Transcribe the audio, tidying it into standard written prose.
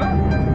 Huh?